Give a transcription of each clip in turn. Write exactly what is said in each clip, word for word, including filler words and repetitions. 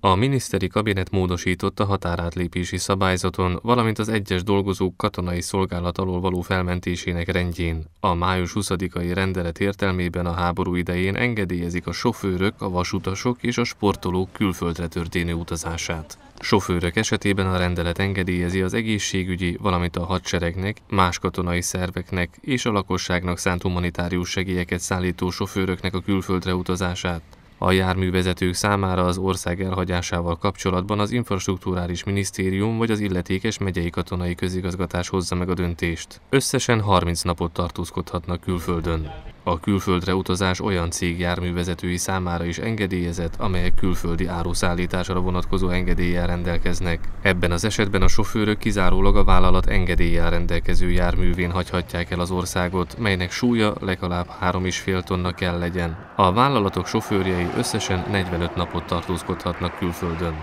A miniszteri kabinet módosította határátlépési szabályzaton, valamint az egyes dolgozók katonai szolgálat alól való felmentésének rendjén. A május huszadikai rendelet értelmében a háború idején engedélyezik a sofőrök, a vasutasok és a sportolók külföldre történő utazását. Sofőrök esetében a rendelet engedélyezi az egészségügyi, valamint a hadseregnek, más katonai szerveknek és a lakosságnak szánt humanitárius segélyeket szállító sofőröknek a külföldre utazását. A járművezetők számára az ország elhagyásával kapcsolatban az Infrastrukturális Minisztérium vagy az illetékes megyei katonai közigazgatás hozza meg a döntést. Összesen harminc napot tartózkodhatnak külföldön. A külföldre utazás olyan cég járművezetői számára is engedélyezett, amelyek külföldi áruszállításra vonatkozó engedéllyel rendelkeznek. Ebben az esetben a sofőrök kizárólag a vállalat engedéllyel rendelkező járművén hagyhatják el az országot, melynek súlya legalább három egész öt tonna kell legyen. A vállalatok sofőrjei összesen negyvenöt napot tartózkodhatnak külföldön.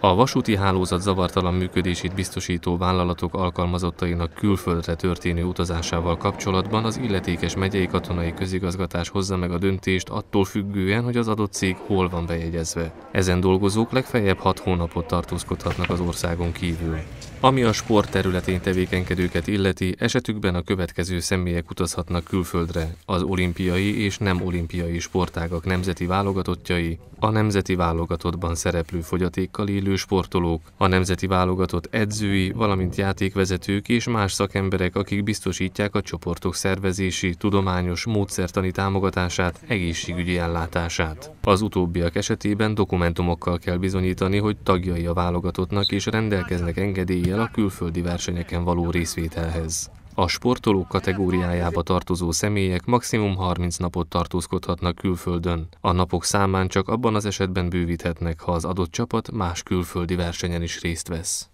A vasúti hálózat zavartalan működését biztosító vállalatok alkalmazottainak külföldre történő utazásával kapcsolatban az illetékes megyei katonai közigazgatás hozza meg a döntést attól függően, hogy az adott cég hol van bejegyezve. Ezen dolgozók legfeljebb hat hónapot tartózkodhatnak az országon kívül. Ami a sport területén tevékenykedőket illeti, esetükben a következő személyek utazhatnak külföldre: az olimpiai és nem olimpiai sportágak nemzeti válogatottjai, a nemzeti válogatottban szereplő fogyatékkal élő sportolók, a nemzeti válogatott edzői, valamint játékvezetők és más szakemberek, akik biztosítják a csoportok szervezési, tudományos, módszertani támogatását, egészségügyi ellátását. Az utóbbiak esetében dokumentumokkal kell bizonyítani, hogy tagjai a válogatottnak és rendelkeznek engedéllyel a külföldi versenyeken való részvételhez. A sportolók kategóriájába tartozó személyek maximum harminc napot tartózkodhatnak külföldön. A napok számán csak abban az esetben bővíthetnek, ha az adott csapat más külföldi versenyen is részt vesz.